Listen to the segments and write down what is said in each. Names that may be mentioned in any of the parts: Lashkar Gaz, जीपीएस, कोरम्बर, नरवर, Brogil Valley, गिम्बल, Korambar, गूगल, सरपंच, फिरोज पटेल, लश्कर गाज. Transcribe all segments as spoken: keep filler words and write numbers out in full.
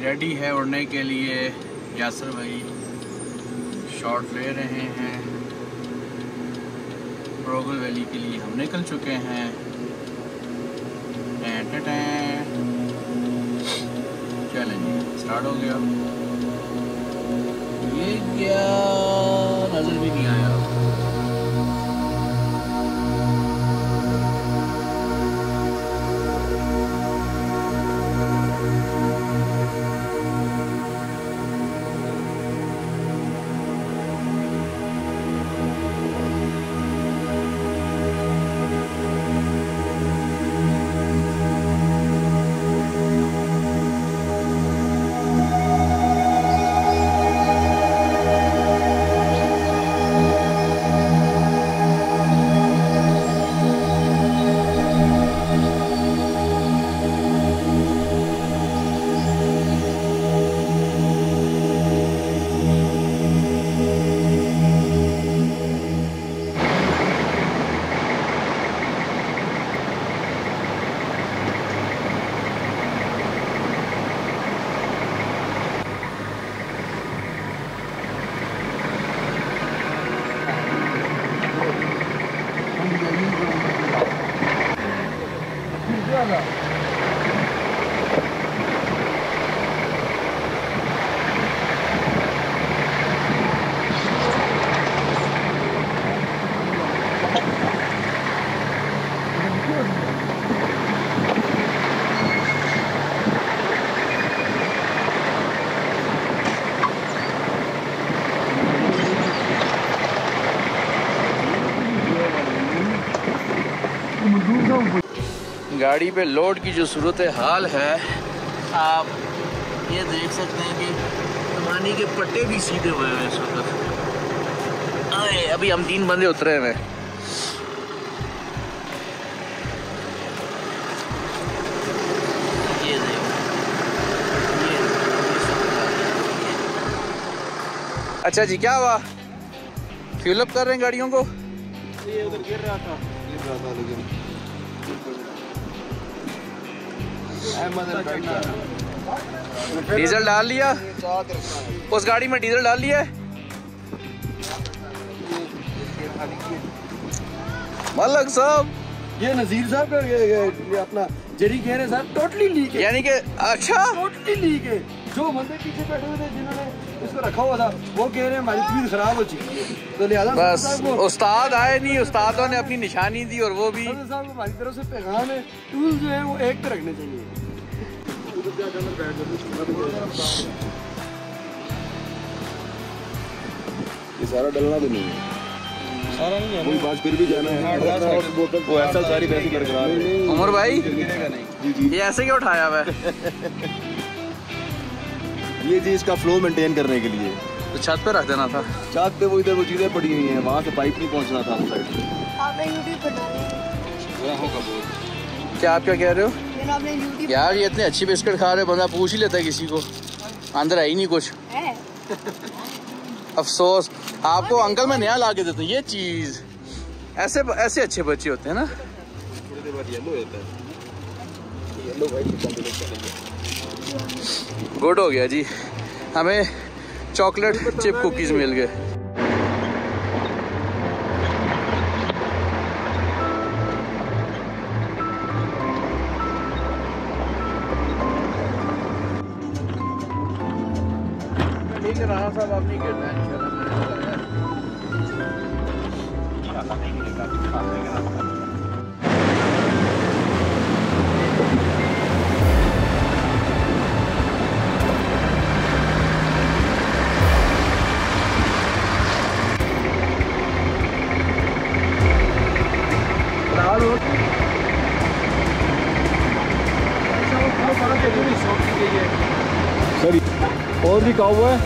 अभी रेडी है उड़ने के लिए। यासर भाई शॉट ले रहे हैं। ब्रोगिल वैली के लिए हम निकल चुके हैं। चलें जी, स्टार्ट हो गया। ये क्या नजर भी नहीं आया। गाड़ी पे लोड की जो सूरत हाल है, आप ये देख सकते हैं कि पानी के पट्टे भी सीधे हुए हैं इस वक्त। आए अभी हम तीन बंदे उतरे हैं। ये देखो। अच्छा जी, क्या हुआ? फ्यूल अप कर रहे हैं गाड़ियों को। ये उधर गिर रहा था, गिर रहा था लेकिन डीजल डाल लिया उस गाड़ी में। डीजल डाल लिया मलक साहब। ये नजीर साहब का अपना जरी कह रहे साहब टोटली लीक है, यानी कि अच्छा टोटली लीक है। जो बंदे पीछे बैठे हुए थे जिन्होंने इसको रखा हुआ था वो कह रहे हैं हमारी तबीयत खराब हो चुकी है, तो लिहाजा बस उस्ताद आए नहीं, उस्तादों ने अपनी निशानी दी। और वो भी साहब हमारी तरफ से पैगाम है, टूल जो है वो एक पे रखने चाहिए। ये सारा डलना तो नहीं है, सारा नहीं है, कोई बात फिर भी जाना है। उमर भाई ये ऐसे क्यों उठाया हुआ? ये जी इसका फ्लो मेंटेन करने के लिए तो छत पे रख देना था। छत पे वो इधर वो चीज़ें पड़ी हुई हैं, वहाँ से पाइप नहीं पहुँच रहा था उस साइड पे। क्या आप क्या कह रहे हो यार? ये इतने अच्छी बिस्किट खा रहे हो, बंदा पूछ ही लेता है किसी को। अंदर आई नहीं कुछ है। अफसोस आपको अंकल मैं नया ला के देता हूँ। ये चीज़ ऐसे ऐसे अच्छे बच्चे होते हैं ना। गुड हो गया जी, हमें चॉकलेट चिप कुकीज़ मिल गए। ठीक है राणा साहब, आप नहीं गिरना है इंशाल्लाह। और भी कहा हुआ है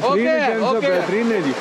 बेहतरीन है, बेहतरीन है जी।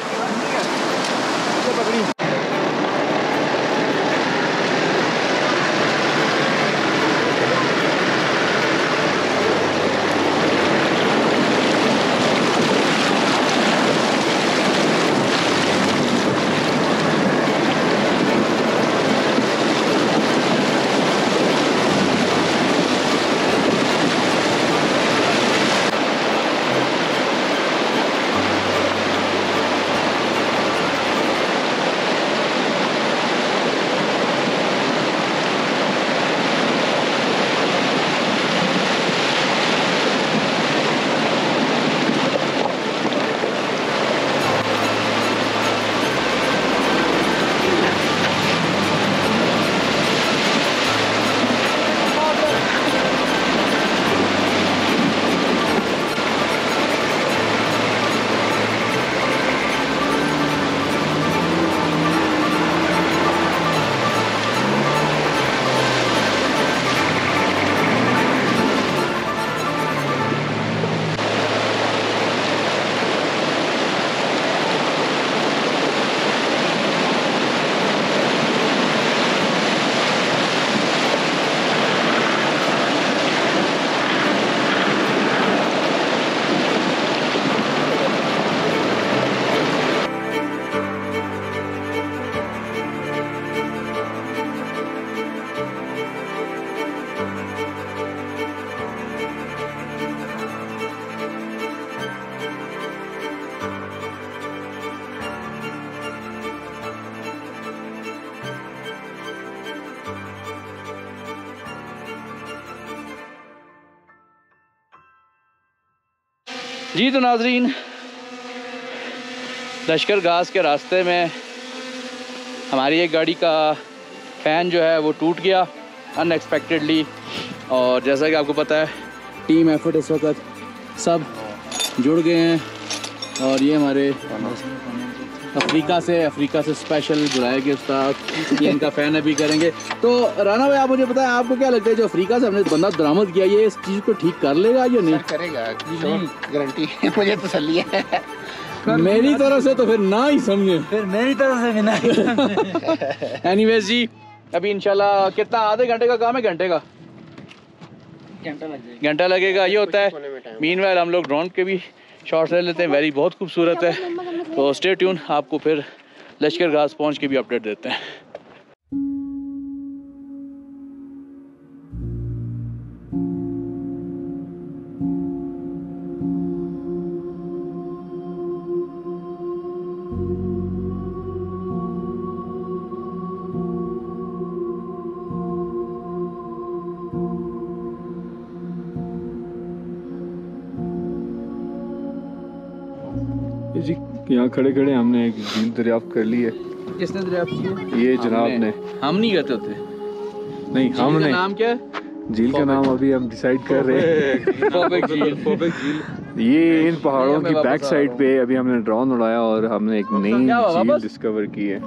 जी तो नाजरीन, लश्कर गाज के रास्ते में हमारी एक गाड़ी का फैन जो है वो टूट गया अनएक्सपेक्टेडली, और जैसा कि आपको पता है टीम एफर्ट इस वक्त सब जुड़ गए हैं। और ये हमारे अफ्रीका से अफ्रीका से स्पेशल बुलाए गए उस्ताद, इनका फैन अभी करेंगे। तो राना भाई, आप मुझे बताएं, आपको क्या लगता है जो अफ्रीका से हमने बंदा बरामद किया, ये इस चीज़ को ठीक कर लेगा या नहीं करेगा? गारंटी मुझे तसल्ली है, मेरी तरफ से तो फिर ना ही समझे, फिर मेरी तरफ से भी ना ही समझे। एनीवेज जी, अभी इंशाल्लाह कितना, आधे घंटे का काम है, घंटे का घंटा लगेगा, घंटा लगेगा ये होता है। मीनवाइल हम लोग ड्रोन के भी शॉर्ट्स ले लेते हैं, वेरी बहुत खूबसूरत है। तो स्टे ट्यून, आपको फिर लश्कर गाज पहुंच के भी अपडेट देते हैं। यहाँ खड़े खड़े हमने एक झील दरियाफ्त कर ली है। किसने दरियाफ्त की? ये जनाब ने, हम नहीं कहते थे। नहीं, हमने। झील का नाम क्या है? झील का नाम अभी हम डिसाइड कर रहे हैं। फोबिक झील, फोबिक झील। ये इन पहाड़ों की बैक साइड पे अभी हमने ड्रोन उड़ाया और हमने एक नई झील डिस्कवर की है।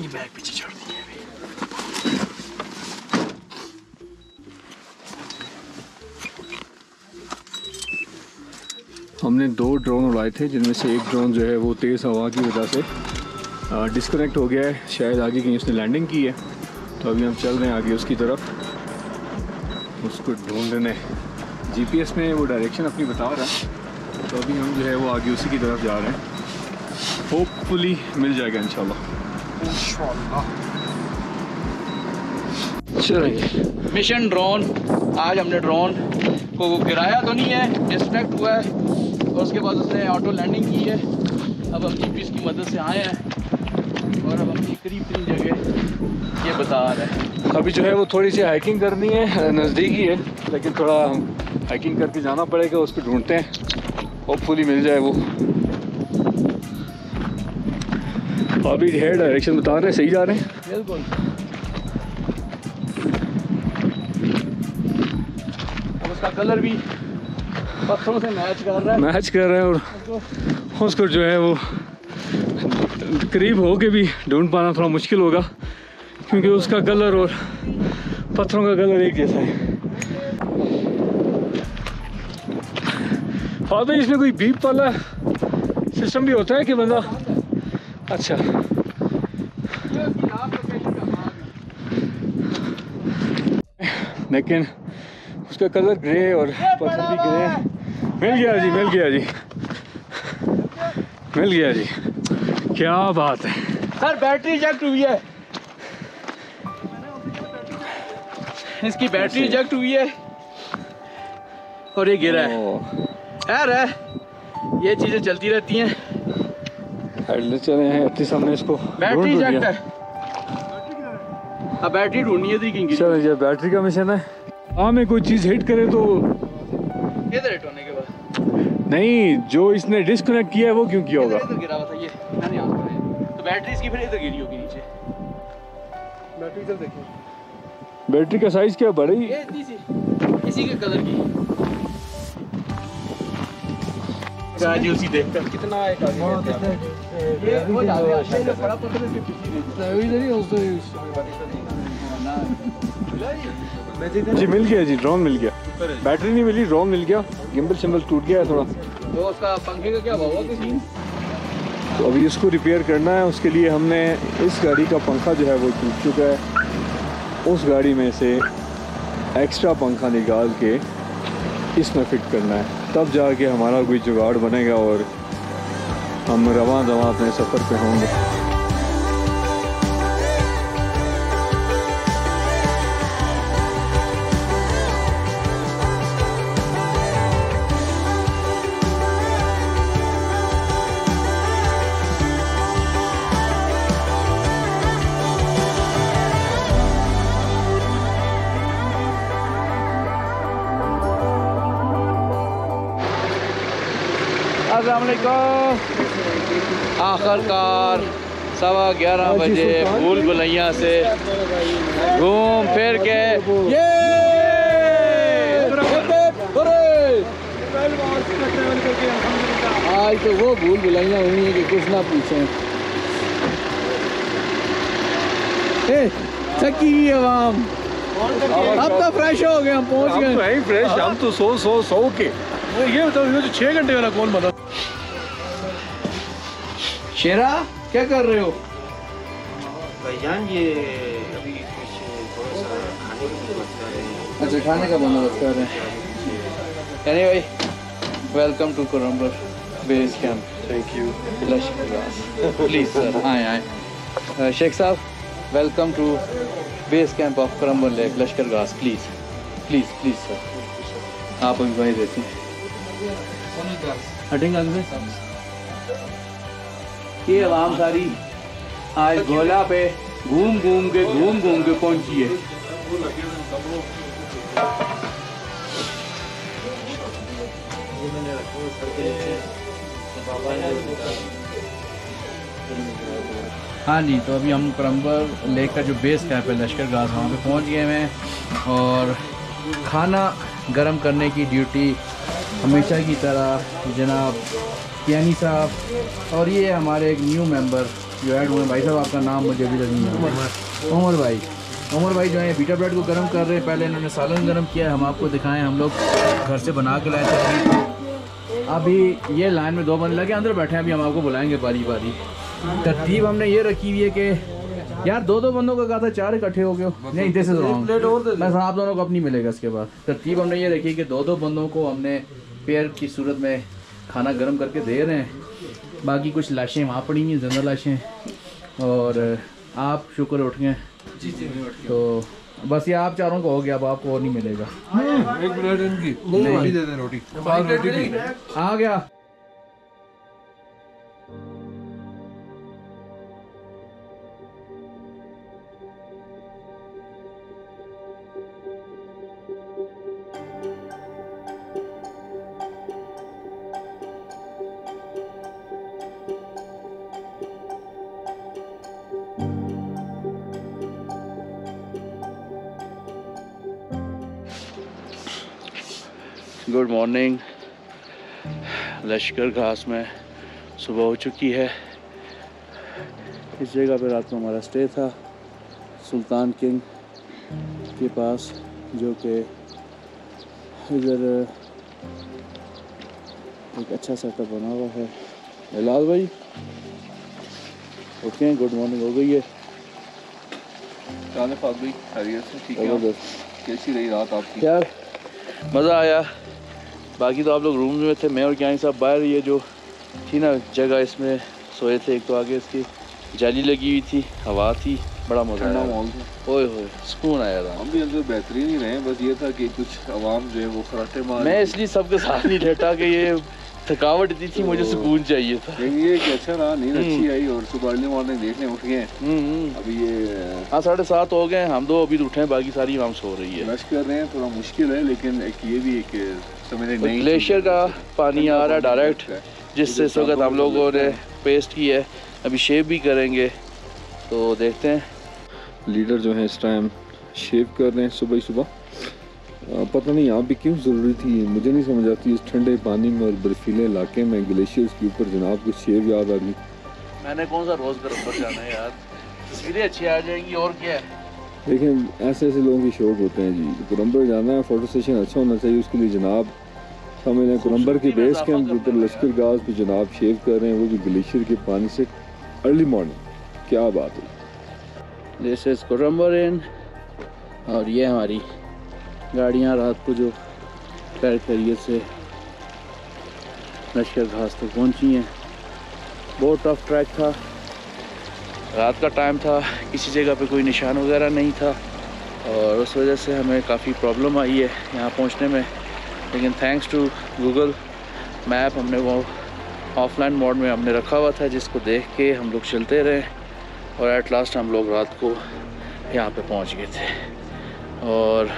ये बैग पीछे छोड़ दी है अभी। हमने दो ड्रोन उड़ाए थे, जिनमें से एक ड्रोन जो है वो तेज़ हवा की वजह से डिस्कनेक्ट हो गया है, शायद आगे कहीं उसने लैंडिंग की है। तो अभी हम चल रहे हैं आगे उसकी तरफ, उसको ढूंढने। जीपीएस में वो डायरेक्शन अपनी बता रहा है, तो अभी हम जो है वो आगे उसी की तरफ जा रहे हैं। होपफुली मिल जाएगा इंशाल्लाह। इंशाल्लाह। चलिए मिशन ड्रोन, आज हमने ड्रोन को गिराया तो नहीं है, डिस्ट्रैक्ट हुआ है और उसके बाद उसने ऑटो लैंडिंग की है। अब हम जीपीएस की मदद से आए हैं और अब हम करीब तीन जगह ये बता रहे हैं। अभी जो है वो थोड़ी सी हाइकिंग करनी है, नज़दीकी है लेकिन थोड़ा हम हाइकिंग करके जाना पड़ेगा, उस पर ढूंढते हैं, होपफुली मिल जाए वो। अभी है डायरेक्शन बता रहे हैं, सही जा रहे हैं बिल्कुल। और उसका कलर भी पत्थरों से मैच कर रहा है, मैच कर रहा है और उसको जो है वो करीब होके भी ढूंढ पाना थोड़ा मुश्किल होगा क्योंकि उसका कलर और पत्थरों का कलर एक जैसा है। फादर इसमें कोई बीप वाला सिस्टम भी होता है कि बंदा? अच्छा लेकिन उसका कलर ग्रे और पत्थर भी ग्रे। मिल गया जी, मिल गया जी, मिल गया जी, क्या बात है सर। बैटरी जक्ट हुई है, इसकी बैटरी जक्ट हुई है और ये गिरा है। यार ये चीजें चलती रहती हैं। चले हैं अपने सामने इसको। बैटरी जैक्ट है, अब बैटरी ढूंढनी है तो। चलो यार बैटरी का मिशन है। हाँ में कोई चीज़ हिट करे तो इधर हिट होने के बाद नहीं, जो इसने डिस्कनेक्ट किया है वो क्यों किया होगा? इधर गिरा हुआ था ये, मैंने याद करा तो बैटरी इसकी फिर इधर गिरी होगी नीचे। बैटरी इधर देखिए, बैटरी का साइज क्या बड़ा ही है, इसी के कलर की। उसी देखकर कितना एक आगे ये वो जाते। जी मिल गया जी, ड्रोन मिल गया। बैटरी नहीं मिली, ड्रोन मिल गया। गिम्बल शिम्बल टूट गया है थोड़ा तो, उसका पंखे का क्या भाव है? तो अभी इसको रिपेयर करना है, उसके लिए हमने इस गाड़ी का पंखा जो है वो टूट चुका है, उस गाड़ी में से एक्स्ट्रा पंखा निकाल के इसमें फिट करना है, तब जाके हमारा कोई जुगाड़ बनेगा और हम रवां दवां अपने सफ़र पे होंगे। आखिरकार सवा ग्यारह बजे भूल भुलैया से घूम फिर के ये आज तो वो भूल भुलैया हुई है कि कुछ ना पूछें। चक्की आवाम अब तो फ्रेश हो गए, हम पहुंच गए फ्रेश। हम तो सो सो सो के ये बताओ छः घंटे वाला कौन बता? शेरा क्या कर रहे हो भाईजान? ये अभी कुछ थोड़ा सा खाने का बंदोबस्त कर रहे हैं। अच्छा खाने का बंदोबस्त कर रहे हैं। यानी भाई वेलकम टू कोरम्बर बेस कैंप। थैंक यू लश्कर गाज। प्लीज सर आए आए। शेख साहब welcome to base camp of कोरम्बर लेक लश्कर गाज। प्लीज़ प्लीज़ प्लीज़ सर आप हमें वहीं देते हैं। हटेंगे ये आवाम सारी आज गोला पे घूम घूम के घूम घूम के पहुंची है। हाँ जी, तो अभी हम कोरम्बर लेक का जो बेस कैंप है लश्कर गाज वहाँ पे पहुँच गए हैं और खाना गर्म करने की ड्यूटी हमेशा की तरह जनाब यानी साहब और ये हमारे एक न्यू मेंबर जो ऐड हुए। भाई साहब आपका नाम मुझे अभी तक नहीं है। उमर भाई, उमर भाई जो है बीटा ब्रेड को गर्म कर रहे हैं। पहले इन्होंने सालन गर्म किया, हम आपको दिखाएं, हम लोग घर से बना के लाए थे। अभी ये लाइन में दो बंदे लगे अंदर बैठे हैं, अभी हम आपको बुलाएंगे बारी बारी। तरतीब हमने ये रखी हुई है कि यार दो दो बंदों का कहा था, चार इकट्ठे हो गए नहीं जैसे बस। आप दोनों को अपनी मिलेगा इसके बाद। तरतीब हमने ये रखी कि दो दो बंदों को हमने पेयर की सूरत में खाना गर्म करके दे रहे हैं। बाकी कुछ लाशें वहाँ पड़ी हैं, जिंदा लाशें, और आप शुक्र उठ गए जी जी तो बस ये आप चारों को हो गया, अब आपको और नहीं मिलेगा। एक मिनट इनकी रोटी दे दे रोटी आ गया। Good morning. लश्कर घास में सुबह हो चुकी है। इस जगह पर रात में हमारा स्टे था, सुल्तान किंग के पास, जो कि इधर एक अच्छा सेटअप बना हुआ है। हिलाल भाई ओके, गुड मॉर्निंग हो गई है। ठीक है, कैसी रही रात आपकी? यार मज़ा आया। बाकी तो आप लोग रूम में थे, मैं और क्या साहब बाहर। ये जो थी ना जगह, इसमें सोए थे। एक तो आगे इसकी जाली लगी हुई थी, हवा थी, बड़ा मज़ा आया। ओए होए सुकून आया था। हम भी अंदर बेहतरीन ही रहे, बस ये था कि कुछ आवाम जो है वो खराटे मार। मैं इसलिए सबके साथ नहीं लेटा कि ये थकावट दी थी, मुझे सुकून चाहिए था। ये कि अच्छा रहा, नींद अच्छी आई और सुबह अर्ली मॉर्निंग देखने उठ गए। अभी ये हाँ साढ़े सात हो गए, हम दो अभी उठे, बाकी सारी आवाम सो रही है। रश कर रहे हैं, थोड़ा मुश्किल है, लेकिन एक ये भी एक ग्लेशियर का पानी आ रहा है डायरेक्ट, जिससे इस वक्त हम लोगों ने पेस्ट की है। अभी शेव भी करेंगे, तो देखते हैं। लीडर जो है इस टाइम शेव कर रहे हैं सुबह ही सुबह। पता नहीं यहाँ पे क्यों ज़रूरी थी, मुझे नहीं समझ आती। इस ठंडे पानी में और बर्फीले इलाके में ग्लेशियर्स के ऊपर जनाब को शेव याद आ गई। मैंने कौन सा रोज़ पर जाना है यार, तस्वीरें अच्छी आ जाएंगी और क्या है। लेकिन ऐसे ऐसे लोगों के शौक होते हैं जी। कोरम्बर जाना है, फ़ोटो सेशन अच्छा होना चाहिए, उसके लिए जनाब हमें ना कोरम्बर के बेस कैंप के ऊपर लश्कर गाज पे जनाब शेव कर रहे हैं, वो भी ग्लेशियर के पानी से अर्ली मॉर्निंग। क्या बात है। दिस इज़ कोरम्बर इन, और ये हमारी गाड़ियाँ रात को जो पैर करिए से लश्कर घास तक पहुँची हैं। बहुत टफ ट्रैक था, रात का टाइम था, किसी जगह पे कोई निशान वगैरह नहीं था और उस वजह से हमें काफ़ी प्रॉब्लम आई है यहाँ पहुँचने में। लेकिन थैंक्स टू गूगल मैप हमने वो ऑफलाइन मोड में हमने रखा हुआ था, जिसको देख के हम लोग चलते रहे और एट लास्ट हम लोग रात को यहाँ पे पहुँच गए थे। और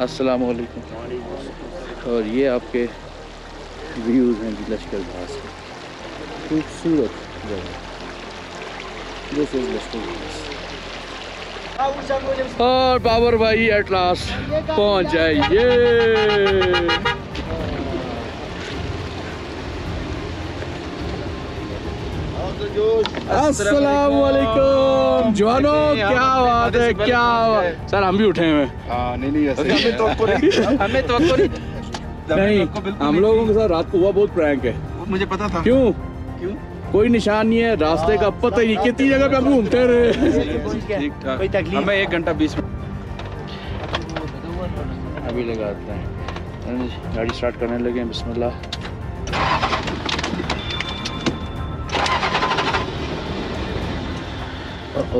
अस्सलाम वालेकुम। और ये आपके व्यूज़ हैं लश्कर घास के, खूबसूरत जगह। और बाबर भाई एट लास्ट पहुंच जाए। ये अस्सलाम वालेकुम जवानों, क्या बात है, क्या बात। सर हम भी उठे हुए हैं। नहीं नहीं हमें तो हमें तो नहीं, हम लोगों के साथ रात को हुआ बहुत प्रैंक है। मुझे पता था। क्यों क्यों कोई निशान नहीं है, रास्ते का पता ही नहीं, कितनी जगह पे हम घूमते रहे। हमें एक घंटा बीस मिनट अभी लगाते हैं, गाड़ी स्टार्ट करने लगे। बिस्मिल्लाह।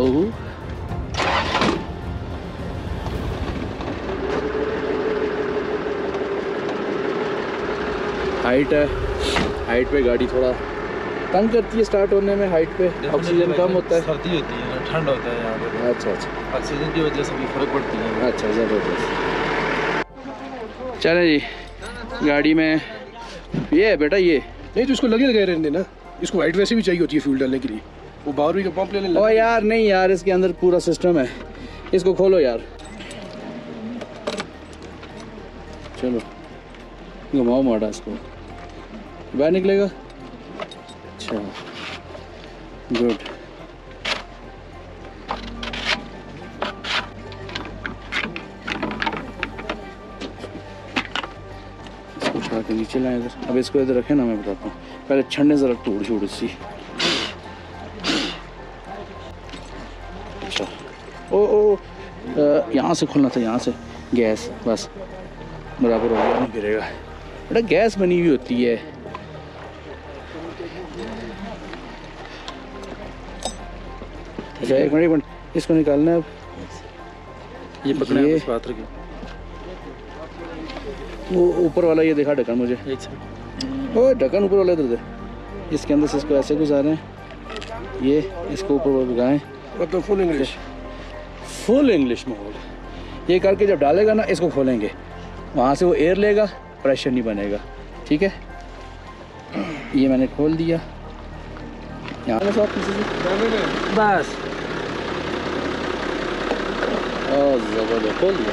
ओह हाइट है, हाइट पे गाड़ी थोड़ा तंग करती है स्टार्ट होने में। हाइट पे ऑक्सीजन कम होता है, सर्दी होती है, ठंड होता है यहाँ पे। अच्छा अच्छा, ऑक्सीजन की वजह से भी फर्क पड़ती है। अच्छा जरूर। चले जी गाड़ी में ये है बेटा, ये नहीं तो इसको लगे लगे रहने देना। इसको हाइट वैसे भी चाहिए होती है फ्यूल डालने के लिए, वो बाहर भी पंप लेने। ओ यार नहीं यार, इसके अंदर पूरा सिस्टम है, इसको खोलो यार। चलो घुमाओ माड़ा, इसको बाहर निकलेगा। गुड। इसको उठा के नीचे लाएं इधर। अब इसको इधर रखें ना, मैं बताता हूँ। पहले छन्ने जरा तोड़ छोड़ सी। अच्छा ओ ओ यहाँ से खुलना था, यहाँ से गैस बस बराबर हो गया, नहीं गिरेगा बेटा। गैस बनी हुई होती है। अच्छा एक मिनट एक मिनट इसको निकालना है अब। ये पकड़े ये बात रखिए, वो ऊपर वाला ये देखा ढक्कन मुझे, वो ढक्कन ऊपर वाला इधर दे, इसके अंदर से इसको ऐसे गुजारें, ये इसको ऊपर वाला लगाएं। मतलब फुल इंग्लिश फुल इंग्लिश माहौल। ये करके जब डालेगा ना इसको खोलेंगे, वहाँ से वो एयर लेगा, प्रेशर नहीं बनेगा। ठीक है ये मैंने खोल दिया यहाँ बस। जबरदस्त खोल दिया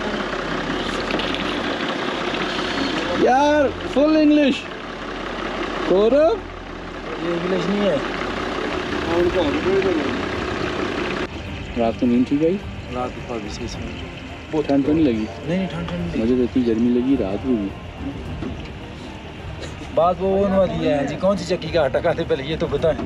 यार, फुल इंग्लिश। कोरम ये इंग्लिश नहीं है। रात को नींद ठीक आई? रात को बहुत ठंड तो नहीं लगी? नहीं नहीं ठंड ठंड मुझे तो इतनी गर्मी लगी रात को भी। बात वो दी है जी, कौन सी चक्की का आटा खाते पहले ये तो बताएं।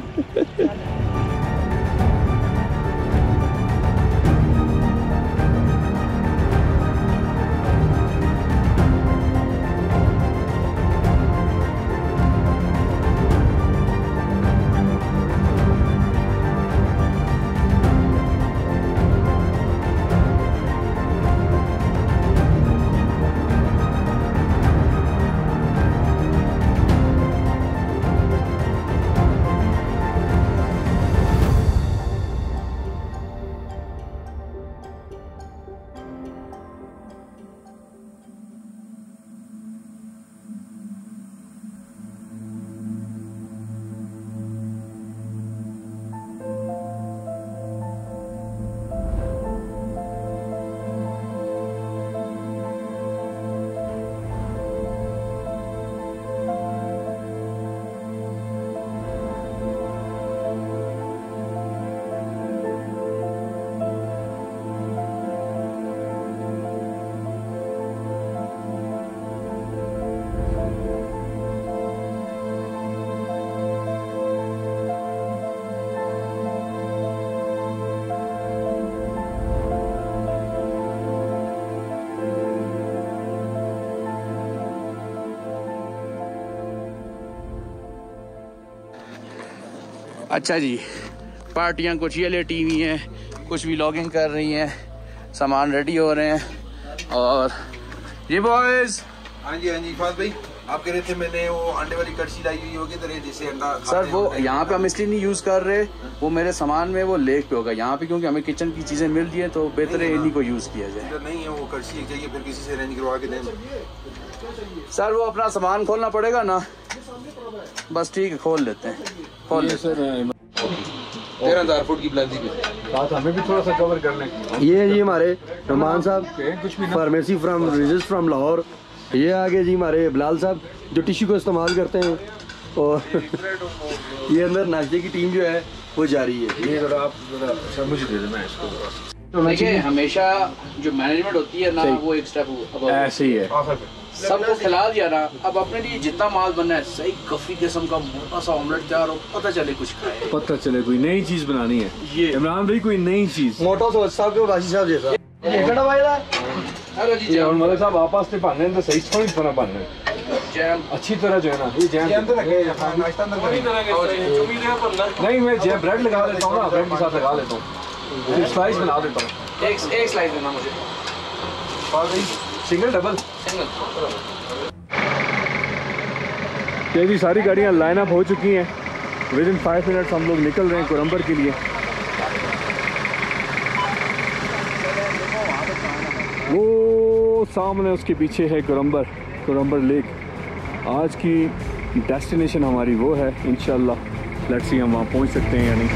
अच्छा जी, पार्टियां कुछ ये लेटी हुई हैं, कुछ व्लॉगिंग कर रही हैं, सामान रेडी हो रहे हैं। और ये बॉयज। हाँ जी हाँ जी फाद भाई, आप कह रहे थे मैंने वो अंडे वाली कड़छी लाई हुई होगी तरह जैसे अंडा। सर वो यहाँ पे हम इसलिए नहीं यूज़ कर रहे, वो मेरे सामान में वो लेक पे होगा, यहाँ पे क्योंकि हमें किचन की चीज़ें मिल रही है तो बेहतर है इन्हीं को यूज़ किया जाए। नहीं है वो कड़छी चाहिए, फिर किसी से अरेंज करवा के दें। सर वो अपना सामान खोलना पड़ेगा ना, बस ठीक है खोल लेते हैं। खोल लेते हैं तेरह हजार फुट की बुलंदी पे हमें भी थोड़ा सा कवर कर लें। ये जी हमारे रहमान साहब फार्मेसी फ्राम रिजिस्ट फ्राम लाहौर। ये आगे जी हमारे बिलाल साहब जो टिश्यू को इस्तेमाल करते हैं। और ये अंदर नाश्ते की टीम जो है वो जारी है। ये जरा आप जरा मुझे दे देना इसको। देखिए हमेशा जो मैनेजमेंट होती है ना वो एक स्टेप ऐसे ही है, सबको खिला दिया ना, अब अपने लिए जितना माल बनना है सही काफी किस्म का मोटा सा ऑमलेट तैयार हो, पता चले कुछ खाए, पता चले कोई नई चीज बनानी है। ये इमरान भाई कोई नई चीज मोटा सा साहब के वासी साहब जैसा। हेलो जी जैम मलिक साहब, आप वास्ते पाने तो सही थोड़ी बना पाने जैम अच्छी तरह जो है ना, ये जैम तो रखे नाश्ता अंदर कोई तरह के चुमी ले पर नहीं, मैं जैम ब्रेड लगा लेता हूं ना, ब्रेड के साथ लगा लेता हूं। एक स्लाइस बना देता हूँ, एक एक स्लाइस देना मुझे। Single double single. ये जी सारी गाड़ियाँ लाइन अप हो चुकी हैं, विद इन फाइव मिनट्स हम लोग निकल रहे हैं कोरम्बर के लिए। वो सामने उसके पीछे है कोरम्बर, कोरम्बर लेक। आज की डेस्टिनेशन हमारी वो है, इंशाल्लाह लेट्स सी हम वहाँ पहुँच सकते हैं या नहीं।